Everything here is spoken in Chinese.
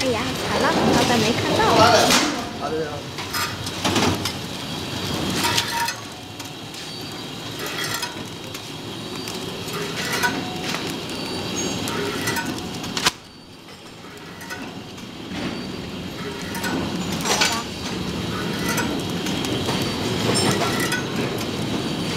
哎呀，惨了，老板没看到。